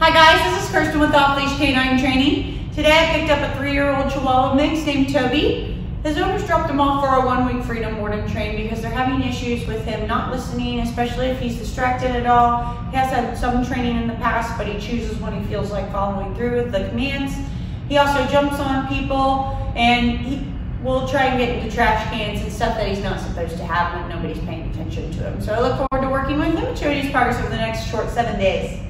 Hi guys, this is Kirsten with Off Leash K9 Training. Today I picked up a 3-year-old Chihuahua mix named Toby. His owners dropped him off for a 1-week freedom boarding train because they're having issues with him not listening, especially if he's distracted at all. He has had some training in the past, but he chooses when he feels like following through with the commands. He also jumps on people and he will try and get into trash cans and stuff that he's not supposed to have when nobody's paying attention to him. So I look forward to working with him and showing his progress over the next short 7 days.